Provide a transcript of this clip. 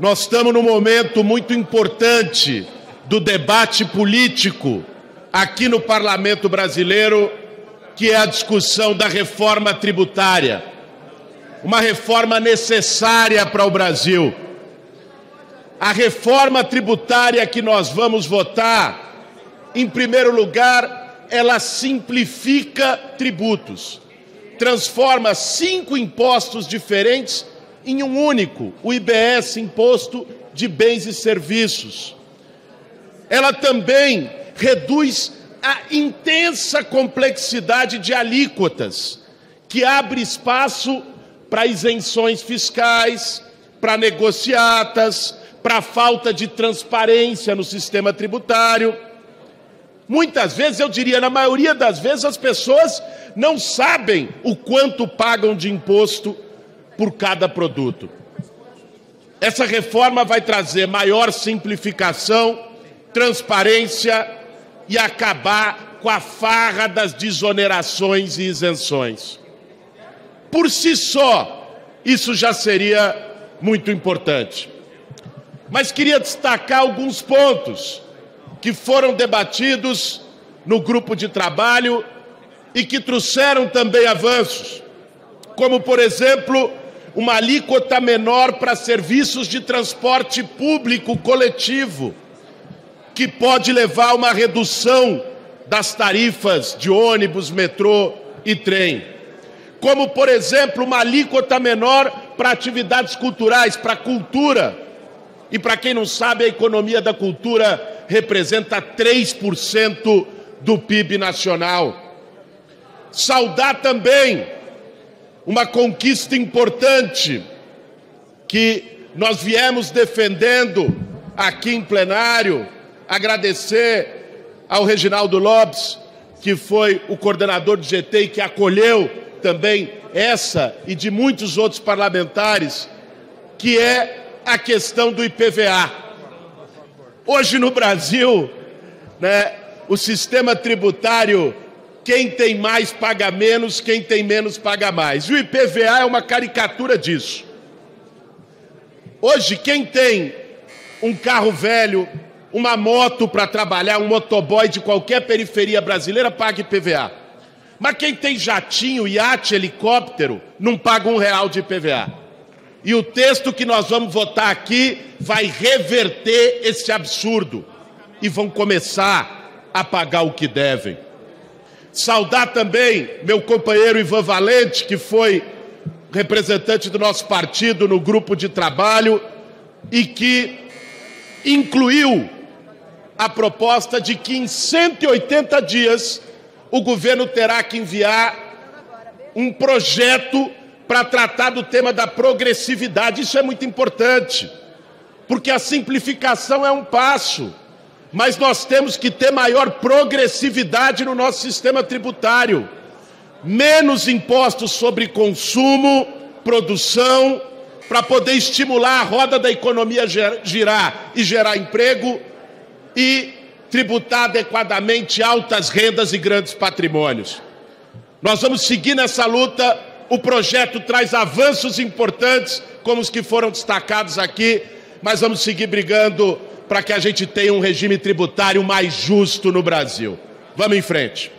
Nós estamos num momento muito importante do debate político aqui no Parlamento Brasileiro, que é a discussão da reforma tributária. Uma reforma necessária para o Brasil. A reforma tributária que nós vamos votar, em primeiro lugar, ela simplifica tributos. Transforma 5 impostos diferentes em um único, o IBS, Imposto de Bens e Serviços. Ela também reduz a intensa complexidade de alíquotas, que abre espaço para isenções fiscais, para negociatas, para falta de transparência no sistema tributário. Muitas vezes, eu diria, na maioria das vezes, as pessoas não sabem o quanto pagam de imposto por cada produto. Essa reforma vai trazer maior simplificação, transparência e acabar com a farra das desonerações e isenções. Por si só, isso já seria muito importante. Mas queria destacar alguns pontos que foram debatidos no grupo de trabalho e que trouxeram também avanços, como, por exemplo, uma alíquota menor para serviços de transporte público coletivo, que pode levar a uma redução das tarifas de ônibus, metrô e trem. Como, por exemplo, uma alíquota menor para atividades culturais, para a cultura. E, para quem não sabe, a economia da cultura representa 3% do PIB nacional. Saudar também uma conquista importante que nós viemos defendendo aqui em plenário. Agradecer ao Reginaldo Lopes, que foi o coordenador do GT e que acolheu também essa e de muitos outros parlamentares, que é a questão do IPVA. Hoje no Brasil, né, o sistema tributário, quem tem mais paga menos, quem tem menos paga mais. E o IPVA é uma caricatura disso. Hoje, quem tem um carro velho, uma moto para trabalhar, um motoboy de qualquer periferia brasileira, paga IPVA. Mas quem tem jatinho, iate, helicóptero, não paga R$1 de IPVA. E o texto que nós vamos votar aqui vai reverter esse absurdo. E vão começar a pagar o que devem. Saudar também meu companheiro Ivan Valente, que foi representante do nosso partido no grupo de trabalho e que incluiu a proposta de que em 180 dias o governo terá que enviar um projeto para tratar do tema da progressividade. Isso é muito importante, porque a simplificação é um passo, mas nós temos que ter maior progressividade no nosso sistema tributário. Menos impostos sobre consumo, produção, para poder estimular a roda da economia girar e gerar emprego, e tributar adequadamente altas rendas e grandes patrimônios. Nós vamos seguir nessa luta. O projeto traz avanços importantes, como os que foram destacados aqui, mas vamos seguir brigando para que a gente tenha um regime tributário mais justo no Brasil. Vamos em frente.